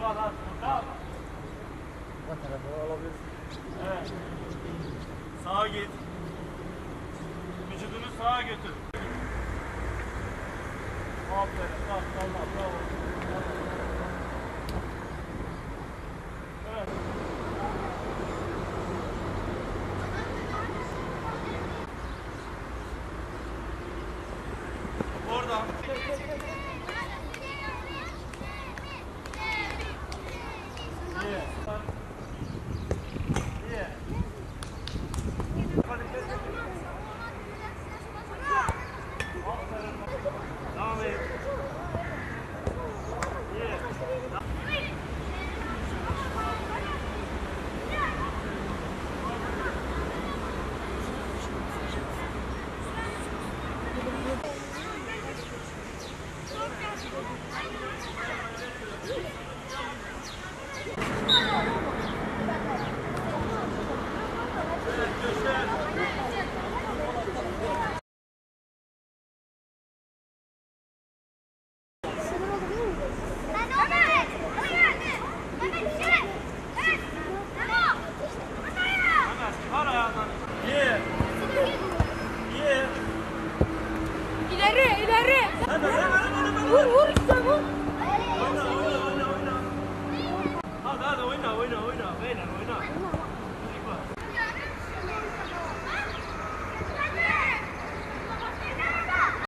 kadar kurtar. O tarafa alabilirsin. Evet. Sağa git. Vücudunu sağa götür. Aferin. Tamam, tamam, bravo. Evet. Oradan. İleri, ileri. Vur, vur.